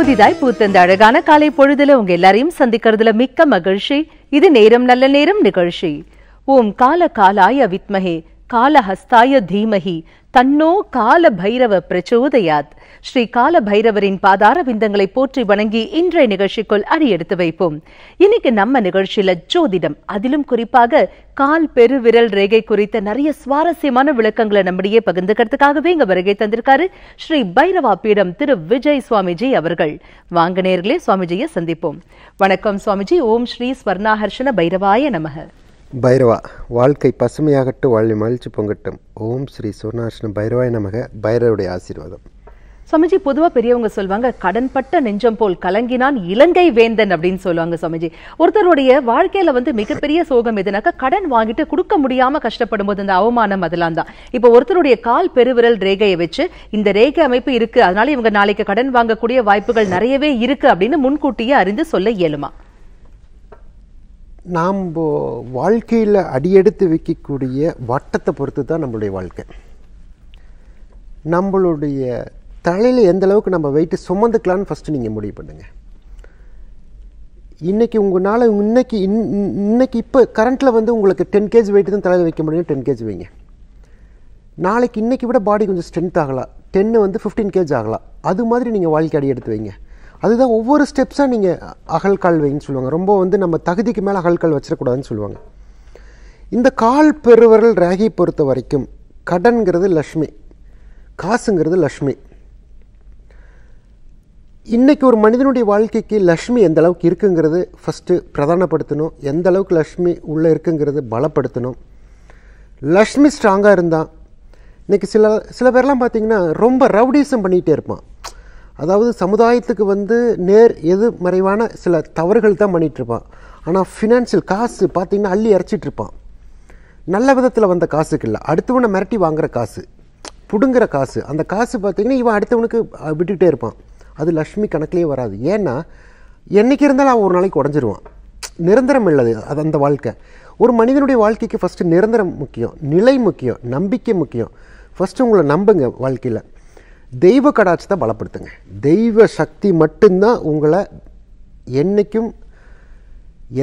புதிதாய் பூத்தந்த அழகான காலை பொழுதுல உங்க எல்லாரையும் சந்திக்கிறதுல மிக்க மகிழ்ச்சி. இது நேரம் நல்ல நேரம் நிகழ்ச்சி. ஓம் கால காலாய வித்மஹே கால ஹஸ்தாய தீமஹி தன்னோ கால பைரவ பிரச்சோதயாத். ஸ்ரீ கால பைரவரின் பாதார விந்தங்களை போற்றி வணங்கி இன்றைய நிகழ்ச்சிக்குள் அடியெடுத்து வைப்போம். இன்னைக்கு நம்ம நிகழ்ச்சியில ஜோதிடம், அதிலும் குறிப்பாக கால் பெரு விரல் ரேகை குறித்த நிறைய சுவாரஸ்யமான விளக்கங்களை நம்மிடையே பகிர்ந்துக்கிறதுக்காகவே இங்க வருகை தந்திருக்காரு ஸ்ரீ பைரவா பீடம் திரு விஜய் சுவாமிஜி அவர்கள். வாங்க நேயர்களே, சுவாமிஜியை சந்திப்போம். வணக்கம் சுவாமிஜி. ஓம் ஸ்ரீ ஸ்வர்ணாகர்ஷண பைரவாய நமக. பைரவா, வாழ்க்கை பசுமையாகட்டு, வாழ்வை மகிழ்ச்சி பொங்கட்டும். ஓம் ஸ்ரீ சோர்ணாகர்ஷ்ண பைரவாய நமக. பைரவருடைய ஆசீர்வாதம். சுவாமிஜி, பொதுவாக பெரியவங்க சொல்லுவாங்க, கடன்பட்ட நெஞ்சம் போல் கலங்கினான் இலங்கை வேந்தன் அப்படின்னு சொல்லுவாங்க. சுவாமிஜி, ஒருத்தருடைய வாழ்க்கையில வந்து மிகப்பெரிய சோகம் எதுனாக்கா, கடன் வாங்கிட்டு கொடுக்க முடியாம கஷ்டப்படும் போது அந்த அவமானம், அதெல்லாம் தான். இப்போ ஒருத்தருடைய கால் பெருவிரல் ரேகையை வச்சு இந்த ரேகை அமைப்பு இருக்கு, அதனால இவங்க நாளைக்கு கடன் வாங்கக்கூடிய வாய்ப்புகள் நிறையவே இருக்கு அப்படின்னு முன்கூட்டியே அறிந்து சொல்ல இயலுமா? நாம் வாழ்க்கையில் அடியெடுத்து வைக்கக்கூடிய வட்டத்தை பொறுத்து தான் நம்மளுடைய வாழ்க்கை. நம்மளுடைய தலையில் எந்தளவுக்கு நம்ம வெயிட்டு சுமந்துக்கலான்னு ஃபஸ்ட்டு நீங்கள் முடிவு பண்ணுங்கள். இன்றைக்கி உங்களால் இன்றைக்கி இப்போ கரண்ட்டில் வந்து உங்களுக்கு 10 kg வெயிட்டு தான் தலையில் வைக்க முடியும், 10 kg வைங்க. நாளைக்கு இன்றைக்கி விட பாடி கொஞ்சம் ஸ்ட்ரென்த் ஆகலாம், 10 வந்து 15 kg ஆகலாம். அது மாதிரி நீங்கள் வாழ்க்கை அடியெடுத்து வைங்க. அதுதான் ஒவ்வொரு ஸ்டெப்ஸாக நீங்கள் அகல்கால் வைன்னு சொல்லுவாங்க. ரொம்ப வந்து நம்ம தகுதிக்கு மேலே அகல்கால் வச்சிடக்கூடாதுன்னு சொல்லுவாங்க. இந்த கால் பெருவரல் ரேகை பொறுத்த வரைக்கும் கடன்கிறது லக்ஷ்மி, காசுங்கிறது லக்ஷ்மி. இன்றைக்கி ஒரு மனிதனுடைய வாழ்க்கைக்கு லக்ஷ்மி எந்த அளவுக்கு இருக்குங்கிறது ஃபஸ்ட்டு பிரதானப்படுத்தணும். எந்த அளவுக்கு லக்ஷ்மி உள்ளே இருக்குங்கிறது பலப்படுத்தணும். லக்ஷ்மி ஸ்ட்ராங்காக இருந்தால், இன்றைக்கி சில பேர்லாம் பார்த்திங்கன்னா ரொம்ப ரவுடிசம் பண்ணிகிட்டே இருப்பான். அதாவது சமுதாயத்துக்கு வந்து நேர் எது மறைவான சில தவறுகள் தான் பண்ணிகிட்ருப்பான். ஆனால் ஃபினான்ஷியல் காசு பார்த்திங்கன்னா அள்ளி அரைச்சிட்ருப்பான். நல்ல விதத்தில் வந்த காசுக்கு இல்லை, அடுத்தவனை மிரட்டி வாங்குகிற காசு, பிடுங்குற காசு. அந்த காசு பார்த்திங்கன்னா இவன் அடுத்தவனுக்கு விட்டுக்கிட்டே இருப்பான். அது லக்ஷ்மி கணக்கிலே வராது. ஏன்னா என்றைக்கு இருந்தாலும் அவன் ஒரு நாளைக்கு உடஞ்சிருவான். நிரந்தரம் இல்லது அது அந்த வாழ்க்கை. ஒரு மனிதனுடைய வாழ்க்கைக்கு ஃபஸ்ட்டு நிரந்தரம் முக்கியம், நிலை முக்கியம், நம்பிக்கை முக்கியம். ஃபஸ்ட்டு உங்களை நம்புங்க. வாழ்க்கையில் தெய்வ கடாட்சத்தை பலப்படுத்துங்க. தெய்வ சக்தி மட்டும்தான் உங்களை என்றைக்கும்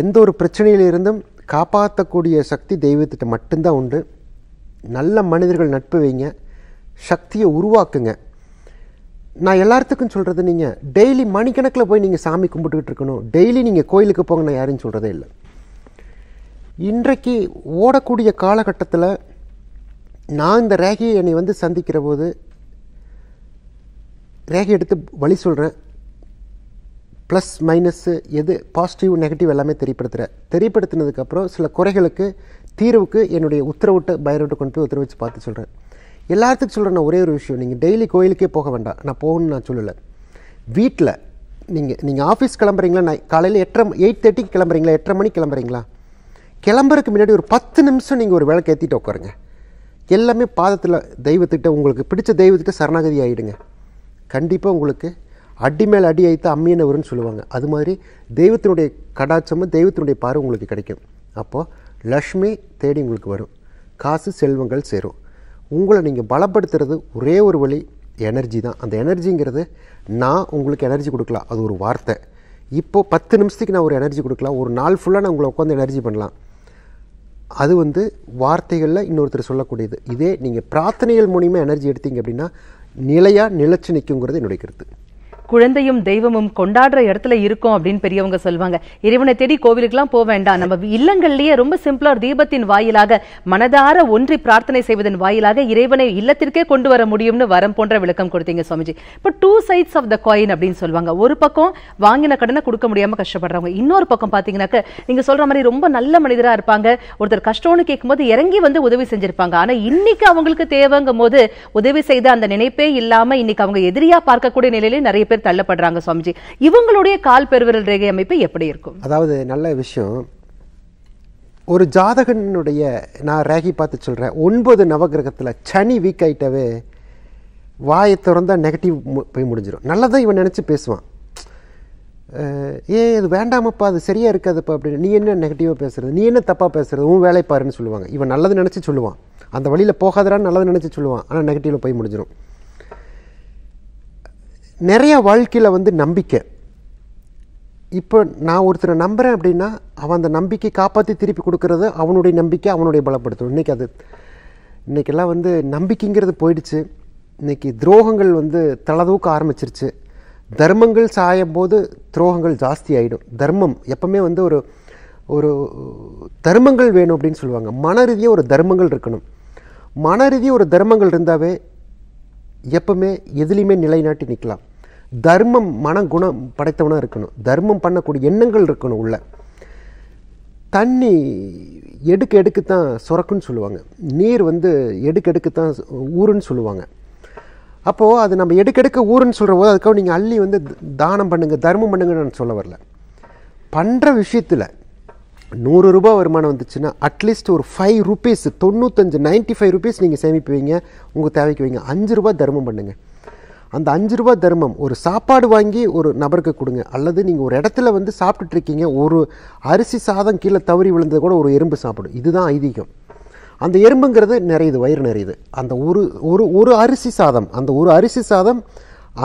எந்த ஒரு பிரச்சனையிலிருந்தும் காப்பாற்றக்கூடிய சக்தி தெய்வத்திட்ட மட்டும்தான் உண்டு. நல்ல மனிதர்கள் நட்பு வைங்க, சக்தியை உருவாக்குங்க. நான் எல்லாத்துக்கும் சொல்கிறது, நீங்கள் டெய்லி மணிக்கணக்கில் போய் நீங்கள் சாமி கும்பிட்டுக்கிட்டு இருக்கணும், டெய்லி நீங்கள் கோயிலுக்கு போங்க, நான் யாரையும் சொல்கிறதே இல்லை. இன்றைக்கு ஓடக்கூடிய காலகட்டத்தில் நான் இந்த ரேகையை என்னை வந்து சந்திக்கிற போது ரேகை எடுத்து வழி சொல்கிறேன். ப்ளஸ் மைனஸ்ஸு எது, பாசிட்டிவ் நெகட்டிவ் எல்லாமே தெரியப்படுத்துகிறேன். தெரியப்படுத்தினதுக்கப்புறம் சில குறைகளுக்கு தீர்வுக்கு என்னுடைய உத்தரவிட்டு பைரவர்கிட்ட கொண்டு போய் உத்தரவிச்சு பார்த்து சொல்கிறேன். எல்லாத்துக்கும் சொல்கிறேன் நான் ஒரே ஒரு விஷயம், நீங்கள் டெய்லி கோயிலுக்கே போக வேண்டாம். நான் போகணும்னு நான் சொல்லலை. வீட்டில் நீங்கள் ஆஃபீஸ் கிளம்புறீங்களா, நான் காலையில் 8:30 கிளம்புறீங்களா, 8:30 கிளம்புறீங்களா, கிளம்புறதுக்கு முன்னாடி ஒரு 10 நிமிஷம் நீங்கள் ஒரு விளக்கு ஏற்றிட்டு உட்காருங்க. எல்லாமே பாதத்தில் தெய்வத்திட்ட, உங்களுக்கு பிடிச்ச தெய்வத்திட்ட சரணாகதி ஆகிடுங்க. கண்டிப்பாக உங்களுக்கு அடி மேல் அடி ஐத்து அம்மியினவருன்னு சொல்லுவாங்க. அது மாதிரி தெய்வத்தினுடைய கடாட்சமும் தெய்வத்தினுடைய பார்வை உங்களுக்கு கிடைக்கும். அப்போது லக்ஷ்மி தேடி உங்களுக்கு வரும், காசு செல்வங்கள் சேரும். உங்களை நீங்கள் பலப்படுத்துறது ஒரே ஒரு வழி, எனர்ஜி தான். அந்த எனர்ஜிங்கிறது, நான் உங்களுக்கு எனர்ஜி கொடுக்கலாம், அது ஒரு வார்த்தை. இப்போது 10 நிமிஷத்துக்கு நான் ஒரு எனர்ஜி கொடுக்கலாம், ஒரு நாள் ஃபுல்லாக நான் உங்களை உட்காந்து எனர்ஜி பண்ணலாம். அது வந்து வார்த்தைகளில் இன்னொருத்தர் சொல்லக்கூடியது. இதே நீங்கள் பிரார்த்தனைகள் மூலிமா எனர்ஜி எடுத்தீங்க அப்படின்னா நிலையாக நிலச்சி நிற்குங்கிறது என்னுடைய கருத்து. குழந்தையும் தெய்வமும் கொண்டாடுற இடத்துல இருக்கும் அப்படின்னு பெரியவங்க சொல்லுவாங்க. இறைவனை தேடி கோவிலுக்குலாம் போக வேண்டாம், நம்ம இல்லங்கள்லேயே ரொம்ப சிம்பிளா ஒரு தீபத்தின் வாயிலாக மனதார ஒன்றி பிரார்த்தனை செய்வதன் வாயிலாக இறைவனை இல்லத்திற்கே கொண்டு வர முடியும்னு வரம் போன்ற விளக்கம் கொடுத்தீங்க சுவாமிஜி. இப்போ 2 sides ஆஃப் த காயின் அப்படின்னு சொல்லுவாங்க. ஒரு பக்கம் வாங்கின கடனை கொடுக்க முடியாம கஷ்டப்படுறவங்க, இன்னொரு பக்கம் பார்த்தீங்கன்னாக்க நீங்க சொல்ற மாதிரி ரொம்ப நல்ல மனிதரா இருப்பாங்க. ஒருத்தர் கஷ்டம்னு கேட்கும்போது இறங்கி வந்து உதவி செஞ்சிருப்பாங்க. ஆனா இன்னைக்கு அவங்களுக்கு தேவைங்கும் போது உதவி செய்த அந்த நினைப்பே இல்லாம இன்னைக்கு அவங்க எதிரியா பார்க்கக்கூடிய நிலையில நிறைய பேர் தள்ளப்படுறாங்க. சுவாமிஜி, இவங்களுடைய கால் பெருவிரல் ரேகை அமைப்பு எப்படி இருக்கும்? அதாவது நல்ல விஷயம், ஒரு ஜாதகனுடைய நான் ரேகை பார்த்து சொல்கிறேன். 9 நவகிரகத்தில் சனி வீக் ஆகிட்டாவே வாயை திறந்தால் நெகட்டிவ் போய் முடிஞ்சிடும். நல்லதான் இவன் நினச்சி பேசுவான். ஏ இது வேண்டாமப்பா, அது சரியாக இருக்காதுப்பா அப்படின்னு. நீ என்ன நெகட்டிவாக பேசுகிறது, நீ என்ன தப்பாக பேசுகிறது, உன் வேலை பாருன்னு சொல்லுவாங்க. இவன் நல்லது நினச்சி சொல்லுவான், அந்த வழியில் போகாதரான்னு நல்லது நினச்சி சொல்லுவான். ஆனால் நெகட்டிவில் போய் முடிஞ்சிடும். நிறைய வாழ்க்கையில் வந்து நம்பிக்கை. இப்போ நான் ஒருத்தரை நம்புகிறேன் அப்படின்னா அவன் அந்த நம்பிக்கை காப்பாற்றி திருப்பி கொடுக்கறது அவனுடைய நம்பிக்கை, அவனுடைய பலப்படுத்தும். இன்றைக்கி அது இன்றைக்கெல்லாம் வந்து நம்பிக்கைங்கிறது போயிடுச்சு. இன்றைக்கி துரோகங்கள் வந்து தளதூக்க ஆரம்பிச்சிருச்சு. தர்மங்கள் சாயும் போது துரோகங்கள் ஜாஸ்தி ஆகிடும். தர்மம் எப்போவுமே வந்து ஒரு ஒரு தர்மங்கள் வேணும் அப்படின்னு சொல்லுவாங்க. மன ரீதியாக ஒரு தர்மங்கள் இருக்கணும். மன ரீதியாக ஒரு தர்மங்கள் இருந்தாவே எப்பவுமே எதுலேயுமே நிலைநாட்டி நிற்கலாம். தர்மம் மன குணம் படைத்தவனாக இருக்கணும். தர்மம் பண்ணக்கூடிய எண்ணங்கள் இருக்கணும். உள்ள தண்ணி எடுக்க எடுக்கத்தான் சுரக்குன்னு சொல்லுவாங்க. நீர் வந்து எடுக்க எடுக்கத்தான் ஊறுன்னு சொல்லுவாங்க. அப்போது அது நம்ம எடுக்க எடுக்க ஊறுன்னு சொல்கிற போது அதுக்காக நீங்கள் அள்ளி வந்து தானம் பண்ணுங்கள், தர்மம் பண்ணுங்கன்னு நான் சொல்ல வரல. பண்ணுற விஷயத்தில் 100 ரூபா வருமானம் வந்துச்சுன்னா அட்லீஸ்ட் ஒரு 5 ரூபீஸ் 95 ரூபீஸ் நீங்கள் சேமிப்பு வைங்க, உங்கள் தேவைக்கு வைங்க. 5 ரூபா தர்மம் பண்ணுங்கள். அந்த 5 ரூபா தர்மம் ஒரு சாப்பாடு வாங்கி ஒரு நபருக்கு கொடுங்க. அல்லது நீங்கள் ஒரு இடத்துல வந்து சாப்பிட்டுட்ருக்கீங்க, ஒரு அரிசி சாதம் கீழே தவறி விழுந்தது கூட ஒரு எறும்பு சாப்பிடும். இதுதான் ஐதீகம். அந்த எறும்புங்கிறது நிறையுது, வயிறு நிறையுது. அந்த ஒரு அரிசி சாதம், அந்த ஒரு அரிசி சாதம்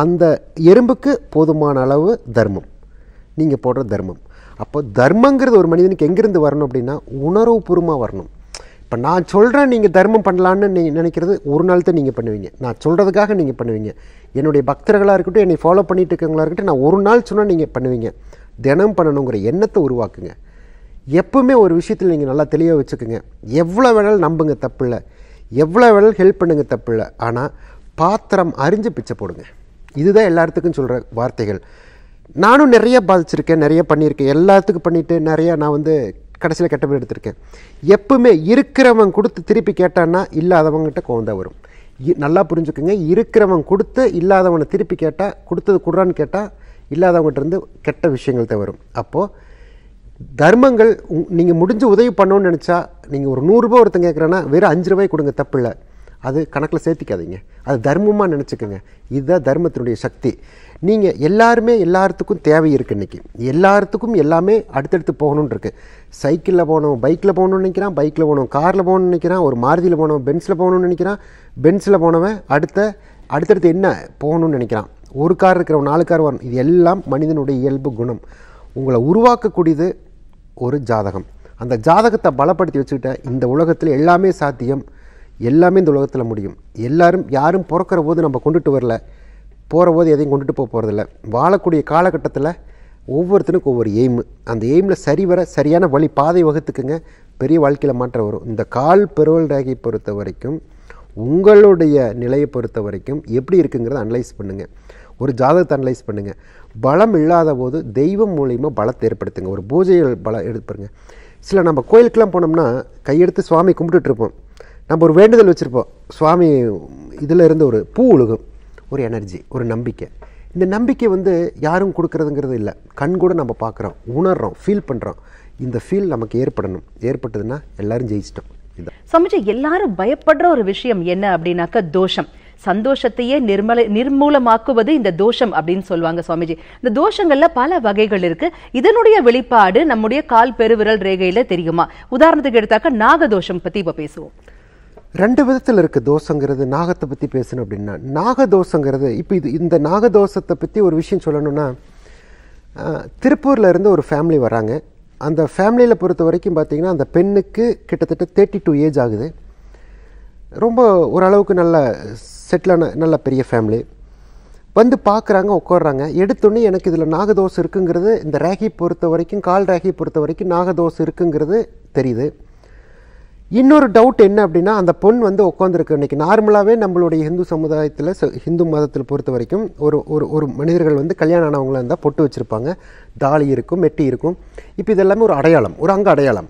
அந்த எறும்புக்கு போதுமான அளவு தர்மம், நீங்கள் போடுற தர்மம். அப்போ தர்மங்கிறது ஒரு மனிதனுக்கு எங்கேருந்து வரணும் அப்படின்னா உணர்வுபூர்வமாக வரணும். இப்போ நான் சொல்கிறேன் நீங்கள் தர்மம் பண்ணலான்னு நீங்கள் நினைக்கிறது ஒரு நாள் தான் நீங்கள் பண்ணுவீங்க. நான் சொல்கிறதுக்காக நீங்கள் பண்ணுவீங்க. என்னுடைய பக்தர்களாக இருக்கட்டும், என்னை ஃபாலோ பண்ணிகிட்டு இருக்கவங்களாக இருக்கட்டும், நான் ஒரு நாள் சொன்னால் நீங்கள் பண்ணுவீங்க. தினம் பண்ணணுங்கிற எண்ணத்தை உருவாக்குங்க. எப்பவுமே ஒரு விஷயத்தில் நீங்கள் நல்லா தெளிவாக வச்சுக்கோங்க. எவ்வளோ வேணாலும் நம்புங்க, தப்பு இல்லை. எவ்வளோ வேணாலும் ஹெல்ப் பண்ணுங்க, தப்பு இல்லை. ஆனால் பாத்திரம் அறிஞ்சு பிச்சை போடுங்க. இதுதான் எல்லாத்துக்கும் சொல்கிற வார்த்தைகள். நானும் நிறைய பாதிச்சிருக்கேன், நிறைய பண்ணியிருக்கேன், எல்லாத்துக்கும் பண்ணிவிட்டு நிறையா நான் வந்து கடைசியில் கெட்ட பேர் எடுத்திருக்கேன். எப்பவுமே இருக்கிறவன் கொடுத்து திருப்பி கேட்டான்னா இல்லாதவங்ககிட்ட கோவந்தான் வரும். நல்லா புரிஞ்சுக்கோங்க. இருக்கிறவன் கொடுத்து இல்லாதவனை திருப்பி கேட்டால், கொடுத்தது கொடுறான்னு கேட்டால் இல்லாதவங்ககிட்டருந்து கெட்ட விஷயங்கள் தான் வரும். அப்போது தர்மங்கள் நீங்கள் முடிஞ்ச உதவி பண்ணணும்னு நினச்சா நீங்கள் ஒரு 100 ரூபா ஒருத்தன் கேட்குறேன்னா வெறும் 5 ரூபாய் கொடுங்க, தப்பு இல்லை. அது கணக்கில் சேர்த்திக்காதீங்க. அது தர்மமாக நினச்சிக்கோங்க. இதுதான் தர்மத்தினுடைய சக்தி. நீங்கள் எல்லாருமே எல்லாத்துக்கும் தேவை இருக்குது. இன்றைக்கி எல்லாத்துக்கும் எல்லாமே அடுத்தடுத்து போகணுன்னு இருக்குது. சைக்கிளில் போகணும், பைக்கில் போகணுன்னு நினைக்கிறான், பைக்கில் போகணும், காரில் போகணுன்னு நினைக்கிறான், ஒரு மாருதியில் போகணும், பென்ஸில் போகணுன்னு நினைக்கிறான், பென்ஸில் போனவன் அடுத்தடுத்து என்ன போகணுன்னு நினைக்கிறான். ஒரு கார் இருக்கிறவன் 4 கார் வரணும். இது எல்லாம் மனிதனுடைய இயல்பு குணம். உங்களை உருவாக்கக்கூடியது ஒரு ஜாதகம். அந்த ஜாதகத்தை பலப்படுத்தி வச்சுக்கிட்டால் இந்த உலகத்தில் எல்லாமே சாத்தியம், எல்லாமே இந்த உலகத்தில் முடியும். எல்லாரும் யாரும் பிறக்கிற போது நம்ம கொண்டுட்டு வரல, போகிற போது எதையும் கொண்டுட்டு போக போகிறதில்ல. வாழக்கூடிய காலகட்டத்தில் ஒவ்வொருத்தனுக்கும் ஒவ்வொரு எய்மு. அந்த எய்மில் சரிவர சரியான வழி பாதை வகுத்துக்குங்க. பெரிய வாழ்க்கையில் மாற்றம் வரும். இந்த கால் பெருவல் ரேகையை பொறுத்த வரைக்கும், உங்களுடைய நிலையை பொறுத்த வரைக்கும் எப்படி இருக்குங்கிறத அனலைஸ் பண்ணுங்கள். ஒரு ஜாதகத்தை அனலைஸ் பண்ணுங்கள். பலம் இல்லாத போது தெய்வம் மூலிமா பலத்தை ஏற்படுத்துங்க. ஒரு பூஜைகள் பலம் எடுத்துருங்க. சில நம்ம கோயிலுக்கெல்லாம் போனோம்னா கையெடுத்து சுவாமி கும்பிட்டுட்ருப்போம். நம்ம ஒரு வேண்டுதல் வச்சுருப்போம். சுவாமி இதில் இருந்து ஒரு பூ உலகம், ஒரு எனர்ஜி, ஒரு நம்பிக்கை. இந்த நம்பிக்கை வந்து யாரும் கொடுக்குறதுங்கிறது இல்லை. கண் கூட நம்ம பார்க்குறோம், உணர்கிறோம், ஃபீல் பண்ணுறோம். இந்த ஃபீல் நமக்கு ஏற்படணும். ஏற்பட்டதுன்னா எல்லாரும் ஜெயிச்சிட்டோம். இதுதான் சமைச்சு எல்லாரும் பயப்படுற ஒரு விஷயம் என்ன அப்படின்னாக்கா தோஷம். சந்தோஷத்தையே நிர்மூலமாக்குவது இந்த தோஷம் அப்படின்னு சொல்லுவாங்க சுவாமிஜி. இந்த தோஷங்கள்ல பல வகைகள் இருக்கு. இதனுடைய வெளிப்பாடு நம்முடைய கால் பெருவிரல் ரேகையில தெரியுமா? உதாரணத்துக்கு எடுத்தாக்க நாக தோஷம் பத்தி இப்ப பேசுவோம். 2 விதத்தில் இருக்குது தோஷங்கிறது. நாகத்தை பற்றி பேசணும் அப்படின்னா, நாகதோஷங்கிறது இப்போ இந்த நாகதோஷத்தை பற்றி ஒரு விஷயம் சொல்லணும்னா, திருப்பூரில் இருந்து ஒரு ஃபேமிலி வராங்க. அந்த ஃபேமிலியில் பொறுத்த வரைக்கும் பார்த்திங்கன்னா அந்த பெண்ணுக்கு கிட்டத்தட்ட 32 ஏஜ் ஆகுது. ரொம்ப ஓரளவுக்கு நல்ல செட்டிலான நல்ல பெரிய ஃபேமிலி. வந்து பார்க்குறாங்க, உட்காடுறாங்க. எடுத்தோடனே எனக்கு இதில் நாகதோஷம் இருக்குங்கிறது, இந்த ரேகை பொறுத்த வரைக்கும், கால் ரேகையை பொறுத்த வரைக்கும் நாகதோஷம் இருக்குங்கிறது தெரியுது. இன்னொரு டவுட் என்ன அப்படின்னா, அந்த பொண் வந்து உட்காந்துருக்கு. இன்றைக்கி நார்மலாகவே நம்மளுடைய ஹிந்து சமுதாயத்தில், ஹிந்து மதத்தில் பொறுத்த வரைக்கும் ஒரு மனிதர்கள் வந்து கல்யாணம் ஆனவங்களாக இருந்தால் பொட்டு வச்சுருப்பாங்க, தாலி இருக்கும், மெட்டி இருக்கும். இப்போ இதெல்லாமே ஒரு அடையாளம், ஒரு அங்க அடையாளம்.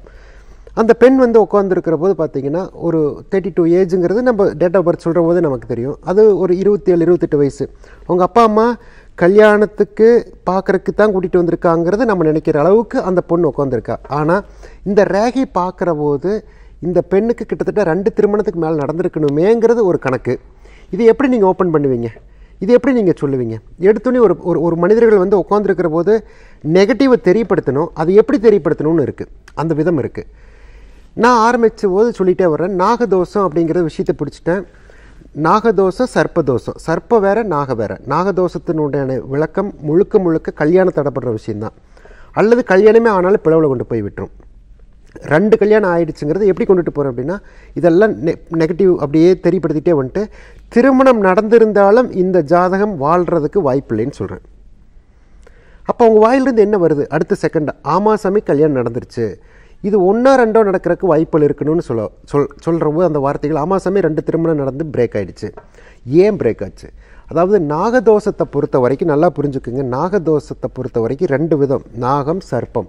அந்த பெண் வந்து உட்காந்துருக்கிற போது பார்த்திங்கன்னா ஒரு 32 ஏஜுங்கிறது நம்ம டேட் ஆஃப் பர்த் சொல்கிற போது நமக்கு தெரியும். அது ஒரு 27-28 வயசு. அவங்க அப்பா அம்மா கல்யாணத்துக்கு பார்க்குறக்கு தான் கூட்டிகிட்டு வந்திருக்காங்கிறது நம்ம நினைக்கிற அளவுக்கு அந்த பொண்ணு உட்காந்துருக்கா. ஆனால் இந்த ரேகை பார்க்குற போது இந்த பெண்ணுக்கு கிட்டத்தட்ட 2 திருமணத்துக்கு மேலே நடந்திருக்கணுமேங்கிறது ஒரு கணக்கு. இது எப்படி நீங்கள் ஓப்பன் பண்ணுவீங்க? இது எப்படி நீங்கள் சொல்லுவீங்க? எடுத்தோன்னே ஒரு ஒரு மனிதர்கள் வந்து உட்காந்துருக்கிற போது நெகட்டிவை தெரியப்படுத்தணும். அது எப்படி தெரியப்படுத்தணும்னு இருக்குது, அந்த விதம் இருக்குது. நான் ஆரம்பித்த போது சொல்லிகிட்டே வர்றேன். நாகதோஷம் அப்படிங்கிற விஷயத்தை பிடிச்சிட்டேன். Nagadosa, Sarpadosa, Sarpa Vera, Nagavera, Nagadosathanudane, Vilakam, Mulka Mulka, Kalyana Tadapatra Vishina. Alla the Kalyaname Anal Pella going to pay vitrum. Run the Kalyan eyed singer, the Epicondu to Porabina, either negative of the 30 vente, Thirumanam Nadandalam in the Jadaham, Waldraka, White Plain children. Upon wild in the end of the second, Ama Sami Kalyan Nadandarche. இது ஒண்ணா ரெண்டா நடக்கறக்கு வாய்ப்புகள் இருக்குன்னு சொல்றப்போ அந்த வார்த்தைகள் ஆமாசமே ரெண்டு திருமணம் நடந்து பிரேக் ஆயிடுச்சு. ஏன் பிரேக் ஆச்சு? அதாவது நாகதோஷத்தை பொறுத்த வரைக்கும் நல்லா புரிஞ்சுக்கங்க. நாகதோஷத்தை பொறுத்த வரைக்கும் ரெண்டு விதம், நாகம், சர்ப்பம்.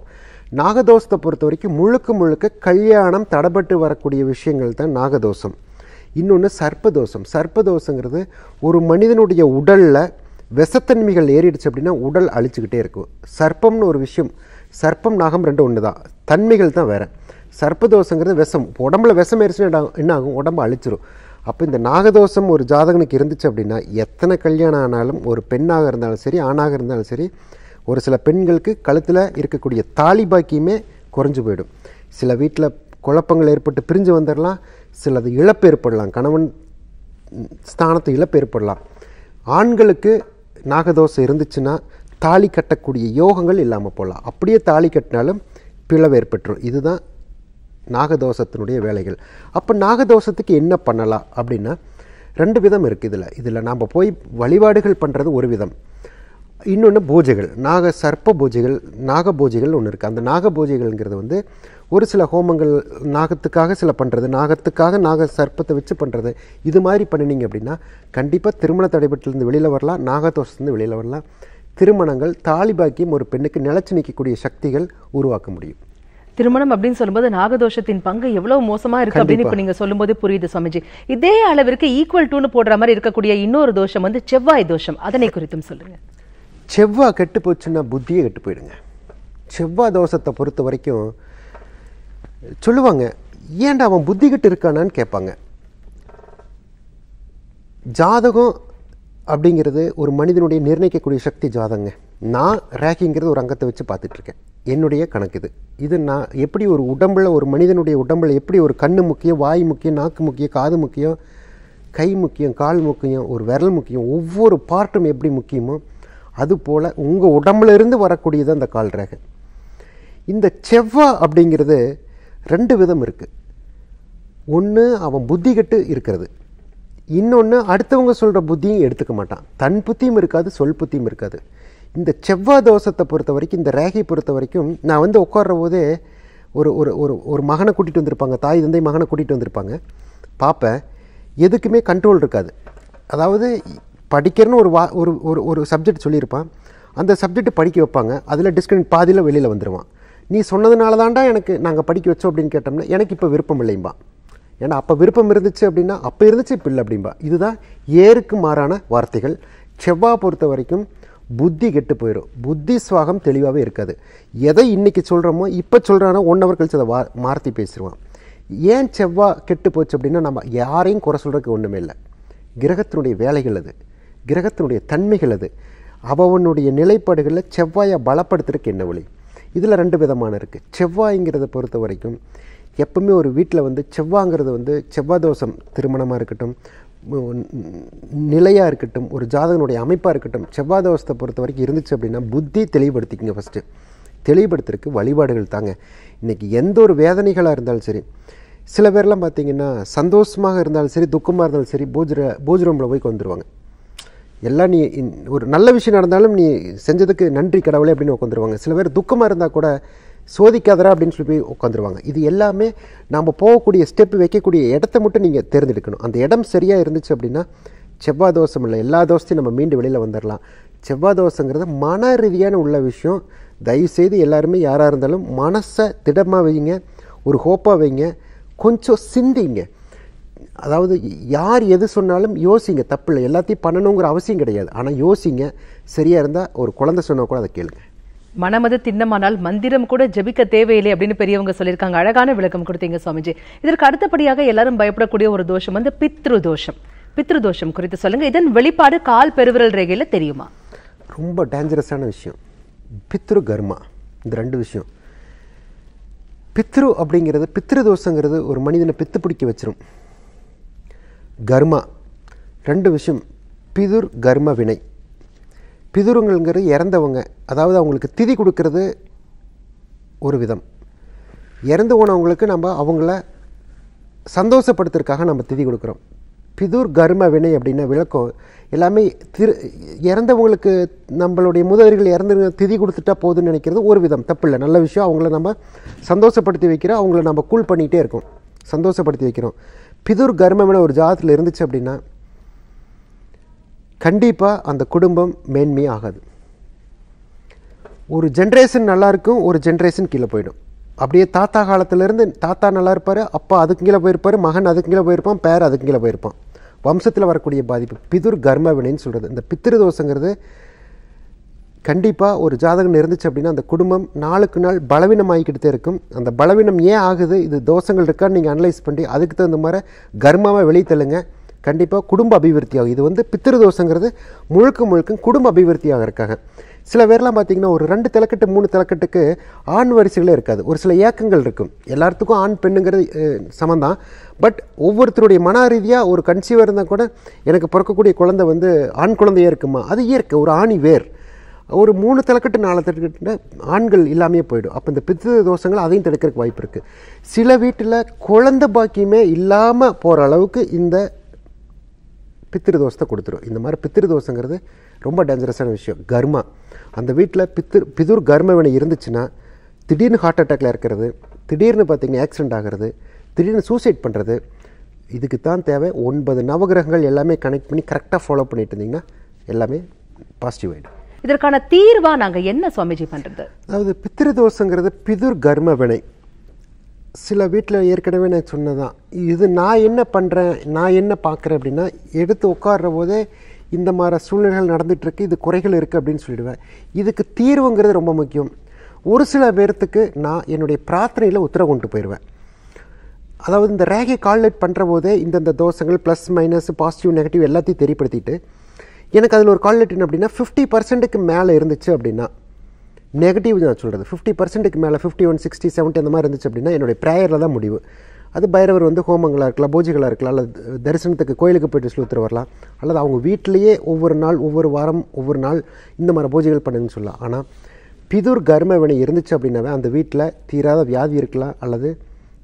நாகதோஷத்தை பொறுத்த வரைக்கும் முழுக்க கல்யாணம் தடைபட்டு வரக்கூடிய விஷயங்கள் தான் நாகதோஷம். இன்னொன்னு சர்ப்பதோஷம். சர்ப்பதோஷம்ங்கிறது ஒரு மனிதனுடைய உடல்ல வெசத்தன்மைகள் ஏறிடுச்சு அப்படினா உடல் அழிச்சிட்டே இருக்கும். சர்ப்பம்னு ஒரு விஷயம் Sarpam Naham ரெண்டு ஒண்ணுதான் தன்மைகள் தான் வேற சர்ப்பதோஷம்ங்கிறது விஷம் உடம்புல விஷம் ஏறிச்சுனா என்ன ஆகும் உடம்பு அழிச்சிரும் அப்ப இந்த நாகதோஷம் ஒரு ஜாதகனுக்கு இருந்துச்சு அப்படினா எத்தனை கல்யாணம் ஆனாலும் ஒரு பெண்ணாக இருந்தாலும் சரி ஆணாக இருந்தாலும் சரி ஒரு சில பெண்களுக்கு கழுத்துல இருக்கக்கூடிய தாலி பாக்கியமே குறஞ்சு போய்டும் சில வீட்ல குழப்பங்கள் ஏற்பட்டு பிரிஞ்சு வந்தறலாம் சிலது இழப்பு ஏற்படலாம் கணவன் ஸ்தானத்து இழப்பு ஏற்படலாம் ஆண்களுக்கு நாகதோஷம் இருந்துச்சுனா தாலி கட்டக்கூடிய யோகங்கள் இல்லாம போலாம் அப்படியே தாலி கட்டினாலும் பிளவு ஏற்படும் இதுதான் நாகதோஷத்தினுடைய வேலைகள் அப்ப நாகதோஷத்துக்கு என்ன பண்ணலாம் அப்படினா ரெண்டு விதம் இருக்கு இதுல நாம போய் வழிபாடுகள் பண்றது ஒரு விதம் இன்னொன்னு பூஜைகள் நாக சர்ப்ப பூஜைகள் நாக பூஜைகள் ஒன்னு இருக்கு அந்த நாக பூஜைகள்ங்கிறது வந்து ஒரு சில ஹோமங்கள் நாகத்துக்காக சில பண்றது நாகத்துக்காக நாக சர்ப்பத்தை வச்சு பண்றது இது மாதிரி பண்ணீங்க அப்படினா கண்டிப்பா திருமண தடைபட்டிலிருந்து வெளியில வரலாம் நாகதோஷத்திலிருந்து வெளியில வரலாம் திருமணங்கள் தாலிபாக்கியம் ஒரு பெண்ணுக்கு நிலைச்சு நிக்கக்கூடிய சக்திகள் உருவாக்க முடியும். திருமணம் அப்படினு சொல்லும்போது நாகதோஷத்தின் பங்கு எவ்வளவு மோசமா இருக்கு அப்படினு இப்ப நீங்க சொல்லும்போது புரியுது சுவாமிஜி. இதே அளவுக்கு ஈக்குவல் டு னு போடுற மாதிரி இருக்கக்கூடிய இன்னொரு தோஷம் வந்து செவ்வாய் தோஷம். அதனை குறித்தும் சொல்லுங்க. செவ்வாய் கெட்டு போச்சுனா புத்தியே கெட்டு போயிடுங்க. செவ்வாய் தோஷத்தை பொறுத்த வரைக்கும் சொல்லுவாங்க ஏன்டா அவன் புத்தி கெட்டு இருக்கானான்னு கேட்பாங்க. ஜாதகம் அப்படிங்கிறது ஒரு மனிதனுடைய நிர்ணயிக்கக்கூடிய சக்தி ஜாதகங்க நான் ராக்கிங்கிறது ஒரு அங்கத்தை வச்சு பார்த்துட்டு இருக்கேன் என்னுடைய கணக்கு இது நான் எப்படி ஒரு உடம்புல ஒரு மனிதனுடைய உடம்புல எப்படி ஒரு கண்ணு முக்கியம் வாய் முக்கியம் நாக்கு முக்கியம் காது முக்கியம் கை முக்கியம் கால் முக்கியம் ஒரு விரல் முக்கியம் ஒவ்வொரு பார்ட்டும் எப்படி முக்கியமோ அது போல உங்க உடம்புல இருந்து வரக்கூடியது அந்த கால் ராக இந்த செவ்வா அப்படிங்கிறது ரெண்டு விதம் இருக்கு ஒன்னு அவன் புத்தி கெட்டு இருக்கிறது இன்னொன்னு அடுத்தவங்க சொல்ற புத்தியை எடுத்துக்க மாட்டான் தன் புத்தியும் இருக்காது சொல் புத்தியும் இருக்காது இந்த செவ்வாய் தோஷத்தை பொறுத்த வரைக்கும் இந்த ராகி பொறுத்த வரைக்கும் நான் வந்து உட்கார்றபோதே ஒரு ஒரு ஒரு மகனை கூட்டிட்டு வந்திருப்பாங்க தாய் தந்தை மகனை கூட்டிட்டு வந்திருப்பாங்க பாப்ப எதுக்குமே கண்ட்ரோல் இருக்காது அதாவது படிக்கிறன்னு ஒரு சப்ஜெக்ட் சொல்லிருப்பான் அந்த சப்ஜெக்ட் படிக்க வைப்பாங்க அதுல டிஸ்கனெக்ட் பாதியில வெளியில வந்துருவான் நீ சொன்னதனால தான்டா எனக்கு நாங்க படிக்க வச்சோம் அப்படினு கேட்டோம்னா எனக்கு இப்ப விருப்பம் இல்லைம்பா ஏன்னா அப்ப விருப்பம் இருந்துச்சு அப்படினா அப்ப இருந்துச்சு பிள்ளை அப்படிம்பா இதுதான் ஏருக்கு மாறான வார்த்தைகள் செவ்வாய் பொறுத்த வரைக்கும் புத்தி கெட்டு போயிடும் புத்தி சுவாகம் தெளிவாவே இருக்காது எதை இன்னைக்கு சொல்றோமோ இப்ப சொல்றானோ 1 ஹவர் கழிச்சு அத மாத்தி பேசிடுவான் ஏன் செவ்வாய் கெட்டு போச்சு அப்படினா நம்ம யாரையும் குறை சொல்றதுக்கு ஒண்ணுமே இல்ல கிரகத்தினுடைய வேலைகள் அது கிரகத்தினுடைய தன்மைகள் அது அவனுடைய நிலைப்பாடுகள்ல செவ்வாயை பலப்படுத்துறதுக்கு என்ன வழி இதுல ரெண்டு விதமான இருக்கு செவ்வாய்ங்கிறத பொறுத்த வரைக்கும் எப்பவுமே ஒரு வீட்ல வந்து செவ்வாய்ங்கிறது வந்து செவ்வாய் தோஷம் திருமணமா இருக்கட்டும் நிலையா இருக்கட்டும் ஒரு ஜாதகனுடைய அமைப்பா இருக்கட்டும் செவ்வாய் தோஷத்தை பொறுத்த வரைக்கும் இருந்துச்சு அப்படினா புத்தி தெளிவுபடுத்திக்கங்க ஃபர்ஸ்ட் தெளிவுபடுத்துறதுக்கு வழிபாடுகள் தாங்க இன்னைக்கு எந்த ஒரு வேதனைகளா இருந்தாலும் சரி சில பேர்லாம் பாத்தீங்கன்னா சந்தோஷமாக இருந்தாலும் சரி துக்கமா இருந்தாலும் சரி பூஜ்ரம்ல போய் உட்கார்ந்துருவாங்க எல்லா நீ ஒரு நல்ல விஷயம் நடந்தாலும் நீ செஞ்சதுக்கு நன்றி கடவுளே அப்படினு உட்கார்ந்துருவாங்க சில பேர் துக்கமா இருந்தா கூட சோதிக்காதரா அப்படினு சொல்லி உட்கார்ந்துருவாங்க இது எல்லாமே நாம போகக்கூடிய ஸ்டெப் வைக்கக்கூடிய இடத்தை மட்டும் நீங்க தேர்ந்தெடுக்கணும் அந்த இடம் சரியா இருந்துச்சு அப்படினா செவ்வாய் தோஷம் இல்ல எல்லா தோஷத்தையும் நம்ம மீண்டும் வெளியில வந்தறலாம் செவ்வாய் தோஷம்ங்கிறது மன ரீதியான உள்ள விஷயம் தயவு செய்து எல்லாரும் யாரா இருந்தாலும் மனசை திடமா வைங்க ஒரு ஹோப்பா வைங்க கொஞ்சம் சிந்திங்க அதாவது யார் எது சொன்னாலும் யோசிங்க தப்பு இல்ல எல்லாத்தையும் பண்ணணும்ங்கற அவசியம் கிடையாது ஆனா யோசிங்க சரியா இருந்தா ஒரு குழந்தை சொன்னா கூட அதை கேளுங்க மனமது திண்ணமானால் மந்திரம் கூட ஜபிக்க தேவையில்லை அப்படினு பெரியவங்க சொல்லிருக்காங்க அழகான விளக்கம் கொடுத்தீங்க சுவாமிஜி இதற்கு அடுத்தபடியாக எல்லாரும் பயப்படக்கூடிய ஒரு தோஷம் வந்து பித்ரு தோஷம் பித்ரு தோஷம் குறித்து சொல்லுங்க இதன் வெளிப்பாடு கால் பெருவிரல் ரேகையில தெரியுமா ரொம்ப டேஞ்சரஸான விஷயம் பித்ரு கர்மா இந்த ரெண்டு விஷயம் பித்ரு அப்படிங்கிறது பித்ரு தோஷம்ங்கிறது ஒரு மனிதனை பித்து பிடிக்க வச்சிரும் கர்மா ரெண்டு விஷயம், பிதுர் கர்ம வினை. பிதுருங்கள்ங்கிற இறந்தவங்க, அதாவது அவங்களுக்கு திதி கொடுக்கறது ஒரு விதம். இறந்து போனவங்களுக்கு நம்ம அவங்கள சந்தோஷப்படுத்துறதுக்காக நம்ம திதி கொடுக்குறோம். பிதுர் கர்ம வினை அப்படின்னா விளக்கம் எல்லாமே இறந்தவங்களுக்கு நம்மளுடைய மூதாதையர்கள் இறந்து திதி கொடுத்துட்டா போதுன்னு நினைக்கிறது ஒரு விதம் தப்பு இல்லை, நல்ல விஷயம். அவங்கள நம்ம சந்தோஷப்படுத்தி வைக்கிறோம், அவங்கள நம்ம கூல் பண்ணிகிட்டே இருக்கோம், சந்தோஷப்படுத்தி வைக்கிறோம். பிதுர் கர்ம வினை ஒரு ஜாதத்தில் இருந்துச்சு அப்படின்னா கண்டிப்பாக அந்த குடும்பம் மேன்மையே ஆகாது. ஒரு ஜென்ரேஷன் நல்லாயிருக்கும், ஒரு ஜென்ரேஷன் கீழே போயிடும். அப்படியே தாத்தா காலத்துலேருந்து தாத்தா நல்லா இருப்பார், அப்பா அதுக்கு கீழே போயிருப்பார், மகன் அதுக்கு கீழே போயிருப்பான், பேர் அதுக்கு கீழே போயிருப்பான். வம்சத்தில் வரக்கூடிய பாதிப்பு பிதுர் கர்ம வினைன்னு சொல்கிறது. இந்த பித்ரு தோஷங்கிறது கண்டிப்பாக ஒரு ஜாதகம் இருந்துச்சு அப்படின்னா அந்த குடும்பம் நாளுக்கு நாள் பலவீனம் ஆகிக்கிட்டே இருக்கும். அந்த பலவீனம் ஏன் ஆகுது, இது தோஷங்கள் இருக்கான்னு நீங்கள் அனலைஸ் பண்ணி அதுக்கு தகுந்த மாதிரி கர்மாவை வெளியே தள்ளுங்க. கண்டிப்பாக குடும்ப அபிவிருத்தியாகும். இது பித்ரு தோஷங்கிறது முழுக்க முழுக்க குடும்ப அபிவிருத்தியாக இருக்காங்க. சில பேர்லாம் பார்த்திங்கன்னா ஒரு 2 தலைக்கட்டு 3 தலைக்கட்டுக்கு ஆண் வரிசைகளே இருக்காது. ஒரு சில ஏக்கங்கள் இருக்கும், எல்லாத்துக்கும் ஆண் பெண்ணுங்கிறது சமந்தான். பட் ஒவ்வொருத்தருடைய மன ரீதியாக ஒரு கன்சீவாக இருந்தால் கூட எனக்கு பிறக்கக்கூடிய குழந்தை ஆண் குழந்தையே இருக்குமா, அது இயற்கை, ஒரு ஆணி வேர். ஒரு 3 தலைக்கட்டு 4 தலைக்கட்டு ஆண்கள் இல்லாமையே போயிடும். அப்போ இந்த பித்ரு தோஷங்கள் அதையும் தடுக்கிறதுக்கு வாய்ப்பு இருக்குது. சில வீட்டில் குழந்தை பாக்கியமே இல்லாமல் போகிற அளவுக்கு இந்த பித்ரு தோஷத்தை கொடுத்துரும். இந்த மாதிரி பித்ரு தோஷங்கிறது ரொம்ப டேஞ்சரஸான விஷயம். கர்மா அந்த வீட்டில் பிதுர் கர்ம வினை இருந்துச்சுன்னா திடீர்னு ஹார்ட் அட்டாக்ல இருக்கிறது, திடீர்னு பார்த்திங்கன்னா ஆக்சிடென்ட் ஆகிறது, திடீர்னு சூசைட் பண்ணுறது. இதுக்கு தான் தேவை 9 நவகிரகங்கள் எல்லாமே கனெக்ட் பண்ணி கரெக்டாக ஃபாலோ பண்ணிட்டு இருந்தீங்கன்னா எல்லாமே பாசிட்டிவ் ஆகிடும். இதற்கான தீர்வாக நாங்கள் என்ன சுவாமிஜி பண்ணுறது? அதாவது பித்ரு தோஷங்கிறது பிதுர் கர்ம வினை. சில வீட்டில் ஏற்கனவே நான் சொன்னதான், இது நான் என்ன பண்ணுறேன், நான் என்ன பார்க்குறேன் அப்படின்னா எடுத்து உட்கார்ற போதே இந்த மாதிரி சூழ்நிலைகள் நடந்துகிட்ருக்கு, இது குறைகள் இருக்குது அப்படின்னு சொல்லிடுவேன். இதுக்கு தீர்வுங்கிறது ரொம்ப முக்கியம். ஒரு சில பேர்த்துக்கு நான் என்னுடைய பிரார்த்தனையில் உத்தரவு கொண்டு போயிடுவேன். அதாவது இந்த ரேகை கால்குலேட் பண்ணுற போதே இந்தந்த தோஷங்கள் ப்ளஸ் மைனஸ் பாசிட்டிவ் நெகட்டிவ் எல்லாத்தையும் தெரியப்படுத்திட்டு எனக்கு அதில் ஒரு கால்குலேட் என்ன அப்படின்னா 50% மேலே இருந்துச்சு அப்படின்னா நெகட்டிவ் நான் சொல்கிறது 50% மேலே 51, 60, 70 அந்த மாதிரி இருந்துச்சு அப்படின்னா என்னுடைய ப்ரேயரில் தான் முடிவு. அது பைரவர் ஹோமங்களாக இருக்கலாம், பூஜைகளாக இருக்கலாம், அல்லது தரிசனத்துக்கு கோயிலுக்கு போய்ட்டு சொல்லித்தர வரலாம், அல்லது அவங்க வீட்டிலையே ஒவ்வொரு நாள் ஒவ்வொரு வாரம் ஒவ்வொரு நாள் இந்த மாதிரி பூஜைகள் பண்ணுங்கன்னு சொல்லலாம். ஆனால் பிதுர் கர்ம வினை இருந்துச்சு அப்படின்னாவே அந்த வீட்டில் தீராத வியாதி இருக்கலாம், அல்லது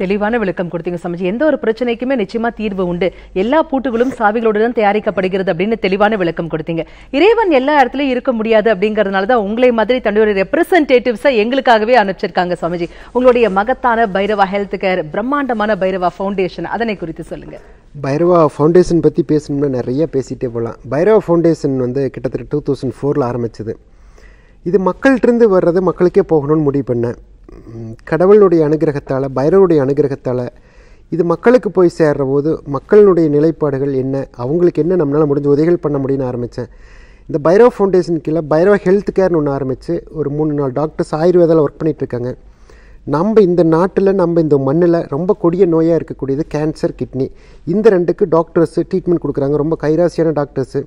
தெளிவான விளக்கம் கொடுத்தீங்க சமைச்சு. எந்த ஒரு பிரச்சனைக்குமே நிச்சயமா தீர்வு உண்டு, எல்லா பூட்டுகளும் சாவிகளுடன் தயாரிக்கப்படுகிறது அப்படின்னு தெளிவான விளக்கம் கொடுத்தீங்க. இறைவன் எல்லா இடத்துலயும் இருக்க முடியாது அப்படிங்கறதுனாலதான் உங்களை மாதிரி தன்னுடைய ரெப்ரசன்டேட்டிவ்ஸை எங்களுக்காகவே அனுப்பிச்சிருக்காங்க சுவாமிஜி. உங்களுடைய மகத்தான பைரவா ஹெல்த் கேர், பிரம்மாண்டமான பைரவா ஃபவுண்டேஷன், அதனை குறித்து சொல்லுங்க. பைரவா ஃபவுண்டேஷன் பத்தி பேசணும்னா நிறைய பேசிட்டே போகலாம். பைரவா ஃபவுண்டேஷன் கிட்டத்தட்ட 2004 ஆரம்பிச்சது. இது மக்கள்கிட்டருந்து வர்றது மக்களுக்கே போகணும்னு முடிவு பண்ணேன். கடவுளுடைய அனுகிரகத்தால் பைரவருடைய அனுகிரகத்தால் இது மக்களுக்கு போய் சேர்கிற போது மக்களுடைய நிலைப்பாடுகள் என்ன, அவங்களுக்கு என்ன நம்மளால் முடிஞ்ச உதவிகள் பண்ண முடியும்னு ஆரம்பித்தேன். இந்த பைரவா ஃபவுண்டேஷன் கீழே பைரவா ஹெல்த் கேர்னு ஒன்று ஆரம்பித்து ஒரு 3-4 டாக்டர்ஸ் ஆயுர்வேதாவில் ஒர்க் பண்ணிகிட்ருக்காங்க. நம்ம இந்த நாட்டில் நம்ம இந்த மண்ணில் ரொம்ப கொடிய நோயாக இருக்கக்கூடியது கேன்சர், கிட்னி, இந்த 2க்கு டாக்டர்ஸு ட்ரீட்மெண்ட் கொடுக்குறாங்க. ரொம்ப கைராசியான டாக்டர்ஸு.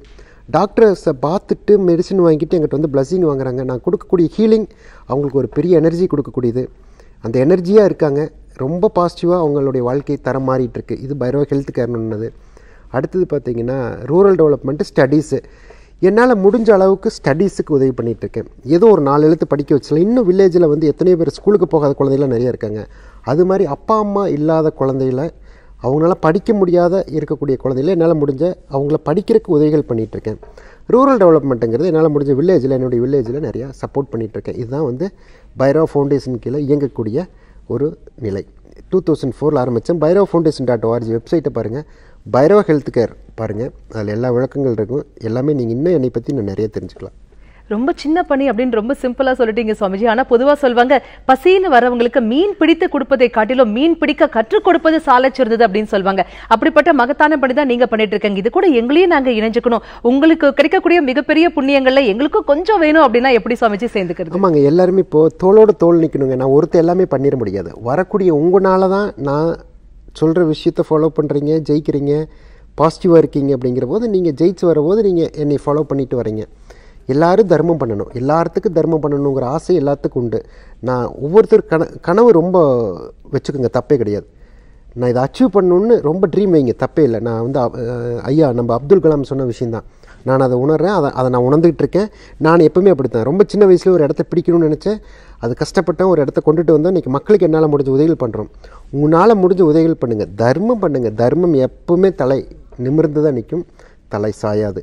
டாக்டர்ஸை பார்த்துட்டு மெடிசன் வாங்கிட்டு எங்கிட்ட பிளஸ்ஸிங் வாங்குறாங்க. நான் கொடுக்கக்கூடிய ஹீலிங் அவங்களுக்கு ஒரு பெரிய எனர்ஜி கொடுக்கக்கூடியது. அந்த எனர்ஜியாக இருக்காங்க, ரொம்ப பாசிட்டிவாக அவங்களுடைய வாழ்க்கை தரம் மாறிட்டுருக்கு. இது பைரவா ஹெல்த் கேர்னுன்னது. அடுத்தது பார்த்திங்கன்னா ரூரல் டெவலப்மெண்ட்டு, ஸ்டடீஸு. என்னால் முடிஞ்ச அளவுக்கு ஸ்டடீஸுக்கு உதவி பண்ணிகிட்ருக்கேன். ஏதோ ஒரு 4 எழுத்து படிக்க வச்சல. இன்னும் வில்லேஜில் எத்தனையோ பேர் ஸ்கூலுக்கு போகாத குழந்தைகளாம் நிறையா இருக்காங்க. அது மாதிரி அப்பா அம்மா இல்லாத குழந்தைகளை, அவங்களால படிக்க முடியாத இருக்கக்கூடிய குழந்தைகள என்னால் முடிஞ்ச அவங்கள படிக்கிறதுக்கு உதவிகள் பண்ணிகிட்ருக்கேன். ரூரல் டெவலப்மெண்ட்டுங்கிறது என்னால் முடிஞ்ச வில்லேஜில் என்னுடைய வில்லேஜில் நிறையா சப்போர்ட் பண்ணிகிட்ருக்கேன். இதுதான் பைரவா ஃபவுண்டேஷன் கீழே இயங்கக்கூடிய ஒரு நிலை. 2004 ஆரம்பித்தேன். பைரவா ஃபவுண்டேஷன் .org வெப்சைட்டை பாருங்கள், பைரவா ஹெல்த் கேர் பாருங்கள், அதில் எல்லா விளக்கங்கள் இருக்கும். எல்லாமே நீங்கள் இன்னும் என்னை பற்றி நான் நிறைய தெரிஞ்சுக்கலாம். ரொம்ப சின்ன பணி அப்படின்னு ரொம்ப சிம்பிளா சொல்லிட்டீங்க சுவாமிஜி. ஆனா பொதுவா சொல்வாங்க பசின்னு வரவங்களுக்கு மீன் பிடித்து கொடுப்பதை காட்டிலும் மீன் பிடிக்க கற்றுக் கொடுப்பது சாலைச்சிருந்தது அப்படின்னு சொல்லுவாங்க. அப்படிப்பட்ட மகத்தான பணி தான் நீங்க பண்ணிட்டு இருக்கீங்க. இது கூட எங்களையும் நாங்க இணைஞ்சுக்கணும். உங்களுக்கு கிடைக்கக்கூடிய மிகப்பெரிய புண்ணியங்கள்ல எங்களுக்கும் கொஞ்சம் வேணும் அப்படின்னா எப்படி சுவாமிஜி சேர்ந்துக்கிறது? ஆமாங்க, எல்லாருமே இப்போ தோளோட தோல் நிக்கணுங்க. நான் ஒருத்தர் எல்லாமே பண்ணிட முடியாது. வரக்கூடிய உங்களால தான் நான் சொல்ற விஷயத்த ஃபாலோ பண்றீங்க, ஜெயிக்கிறீங்க, பாசிட்டிவாக இருக்கீங்க அப்படிங்கிற போது நீங்கள் ஜெயிச்சு வரும்போது நீங்கள் என்னை ஃபாலோ பண்ணிட்டு வரீங்க. எல்லோரும் தர்மம் பண்ணணும், எல்லாத்துக்கும் தர்மம் பண்ணணுங்கிற ஆசை எல்லாத்துக்கும் உண்டு. நான் ஒவ்வொருத்தர் கனவு ரொம்ப வச்சுக்கோங்க, தப்பே கிடையாது. நான் இதை அச்சீவ் பண்ணணுன்னு ரொம்ப ட்ரீம் வைங்க, தப்பே இல்லை. நான் வந்து ஐயா நம்ம அப்துல் கலாம் சொன்ன விஷயந்தான், நான் அதை உணர்கிறேன், அதை நான் உணர்ந்துகிட்டு இருக்கேன். நான் எப்போவுமே அப்படித்தான், ரொம்ப சின்ன வயசில் ஒரு இடத்த பிடிக்கணும்னு நினச்சேன், அது கஷ்டப்பட்டேன், ஒரு இடத்த கொண்டுட்டு வந்தோம். இன்றைக்கி மக்களுக்கு என்னால் முடிஞ்ச உதவிகள் பண்ணுறோம். உங்களால் முடிஞ்ச உதவிகள் பண்ணுங்கள், தர்மம் பண்ணுங்கள். தர்மம் எப்போவுமே தலை நிமிர்ந்து தான் நிற்கும், தலை சாயாது.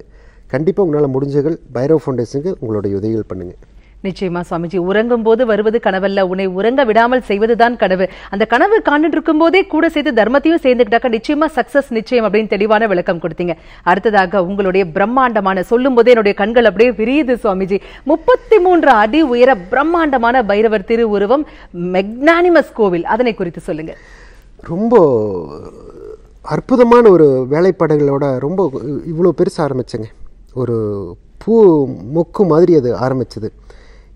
கண்டிப்பாக உங்களால் முடிஞ்சவர்கள் பைரவ ஃபவுண்டேஷனுக்கு உங்களுடைய உதவிகள் பண்ணுங்கள். நிச்சயமா சுவாமிஜி, உறங்கும் போது வருவது கனவல்ல, உன்னை உறங்க விடாமல் செய்வதுதான் கனவு. அந்த கனவு காண்டுட்டு இருக்கும் போதே கூட சேர்த்து தர்மத்தையும் சேர்ந்துக்கிட்டாக்க நிச்சயமா சக்சஸ் நிச்சயம் அப்படின்னு தெளிவான விளக்கம் கொடுத்தீங்க. அடுத்ததாக உங்களுடைய பிரம்மாண்டமான, சொல்லும் போதே என்னுடைய கண்கள் அப்படியே விரியுது சுவாமிஜி, 33 அடி உயர பிரம்மாண்டமான பைரவர் திருவுருவம், மெக்னானிமஸ் கோவில், அதனை குறித்து சொல்லுங்க. ரொம்ப அற்புதமான ஒரு வேலைப்பாடுகளோட ரொம்ப இவ்வளோ பெருசாக ஆரம்பிச்சேங்க. ஒரு பூ மொக்கு மாதிரி அது ஆரம்பிச்சது,